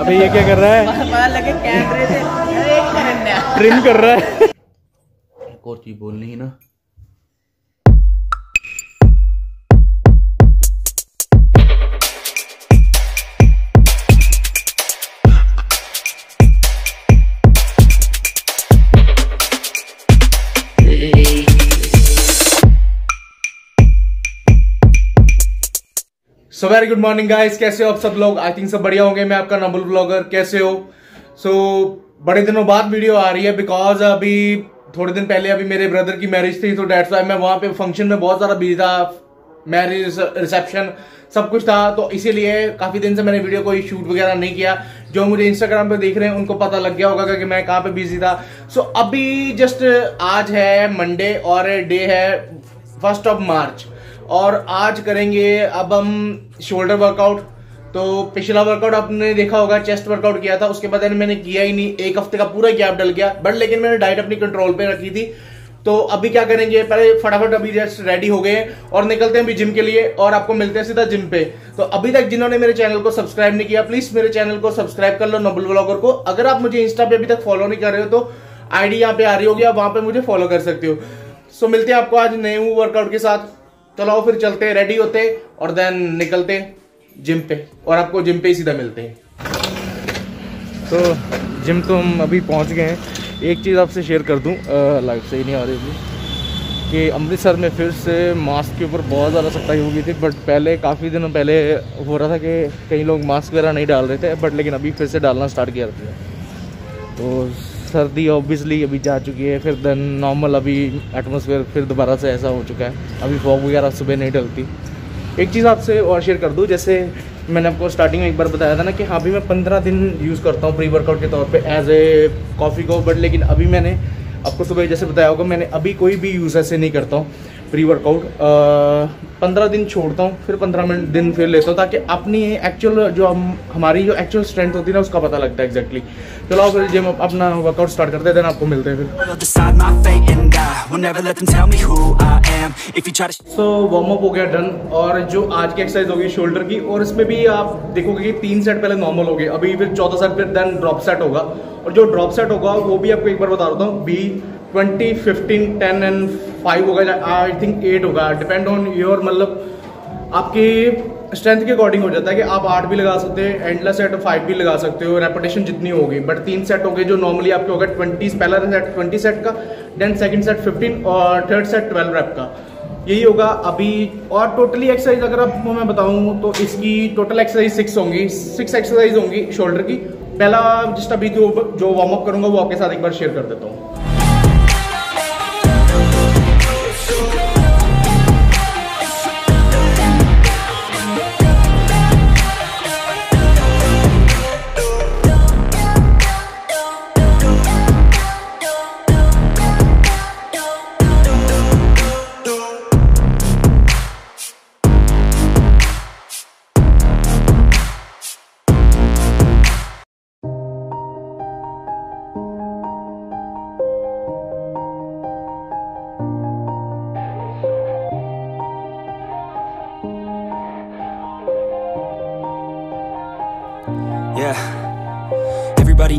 अबे ये क्या कर रहा है, लगे कैमरे से ट्रिम कर रहा है। एक और चीज बोलनी है ना, so very good morning guys, कैसे हो आप सब लोग। आई थिंक सब बढ़िया होंगे। मैं आपका नोबेल व्लॉगर, कैसे हो। सो बड़े दिनों बाद वीडियो आ रही है बिकॉज अभी थोड़े दिन पहले अभी मेरे ब्रदर की मैरिज थी, तो डेट्स वाई मैं वहां पे फंक्शन में बहुत सारा बिजी था, मैरिज रिसेप्शन सब कुछ था, तो इसीलिए काफी दिन से मैंने वीडियो कोई शूट वगैरह नहीं किया। जो मुझे इंस्टाग्राम पे देख रहे हैं उनको पता लग गया होगा कि मैं कहाँ पे बिजी था। सो अभी जस्ट आज है मंडे और डे है 1 मार्च और आज करेंगे अब हम शोल्डर वर्कआउट। तो पिछला वर्कआउट आपने देखा होगा चेस्ट वर्कआउट किया था, उसके बाद मैंने किया ही नहीं, एक हफ्ते का पूरा गैप डल गया, बट लेकिन मैंने डाइट अपनी कंट्रोल पे रखी थी। तो अभी क्या करेंगे, पहले फटाफट अभी जस्ट रेडी हो गए और निकलते हैं अभी जिम के लिए और आपको मिलते हैं सीधा जिम पे। तो अभी तक जिन्होंने मेरे चैनल को सब्सक्राइब नहीं किया प्लीज मेरे चैनल को सब्सक्राइब कर लो, नोबेल व्लॉगर को। अगर आप मुझे इंस्टा पे अभी तक फॉलो नहीं कर रहे हो तो आईडी यहाँ पे आ रही होगी, आप वहां पे मुझे फॉलो कर सकते हो। सो मिलते हैं आपको आज नए वर्कआउट के साथ। चलो फिर चलते हैं, रेडी होते हैं और देन निकलते हैं जिम पे और आपको जिम पे ही सीधा मिलते हैं। तो जिम तो हम अभी पहुंच गए हैं। एक चीज़ आपसे शेयर कर दूं, लाइफ सही नहीं आ रही थी कि अमृतसर में फिर से मास्क के ऊपर बहुत ज़्यादा सख्ताई हो गई थी। बट पहले काफ़ी दिनों पहले हो रहा था कि कई लोग मास्क वगैरह नहीं डाल रहे थे, बट लेकिन अभी फिर से डालना स्टार्ट किया था। तो सर्दी ऑब्वियसली अभी जा चुकी है, फिर देन नॉर्मल अभी एटमॉस्फेयर फिर दोबारा से ऐसा हो चुका है, अभी फॉग वगैरह सुबह नहीं डलती। एक चीज़ आपसे और शेयर कर दूं, जैसे मैंने आपको स्टार्टिंग में एक बार बताया था ना कि हाँ भी मैं 15 दिन यूज़ करता हूँ प्री वर्कआउट के तौर पे एज ए कॉफ़ी को, बट लेकिन अभी मैंने आपको सुबह जैसे बताया होगा मैंने अभी कोई भी यूज़ ऐसे नहीं करता हूँ प्री वर्कआउट। 15 दिन छोड़ता हूँ फिर 15 दिन फिर लेता हूँ, ताकि अपनी एक्चुअल जो हमारी जो एक्चुअल स्ट्रेंथ होती है ना उसका पता लगता है एग्जैक्टली। चलो फिर जिम अपना वर्कआउट स्टार्ट करते हैं, देन आपको मिलते हैं फिर। सो वार्म अप हो गया डन, और जो आज की एक्सरसाइज होगी शोल्डर की, और इसमें भी आप देखोगे कि 3 सेट पहले नॉर्मल हो गए, अभी फिर 14 सेट, फिर देन ड्रॉप सेट होगा। और जो ड्रॉप सेट होगा वो भी आपको एक बार बता देता हूँ, 20, 15, 10 एंड 5 होगा, आई थिंक 8 होगा, डिपेंड ऑन योर मतलब आपकी स्ट्रेंथ के अकॉर्डिंग हो जाता है कि आप 8 भी लगा सकते हैं, एंडलेस सेट 5 भी लगा सकते हो, रेपिटेशन जितनी होगी। बट 3 सेट हो गए जो नॉर्मली आपके होगा, 20 पहला सेट 20 सेट का, देन सेकंड सेट 15 और थर्ड सेट 12 रेप का, यही होगा अभी। और टोटली एक्सरसाइज अगर आपको मैं बताऊँ तो इसकी टोटल एक्सरसाइज 6 होंगी, 6 एक्सरसाइज होंगी शोल्डर की। पहला जस्ट अभी जो वार्म अप करूँगा वो आपके साथ एक बार शेयर कर देता हूँ। Everybody